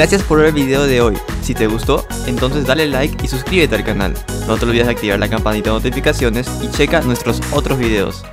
Gracias por ver el video de hoy. Si te gustó, entonces dale like y suscríbete al canal. No te olvides de activar la campanita de notificaciones y checa nuestros otros videos.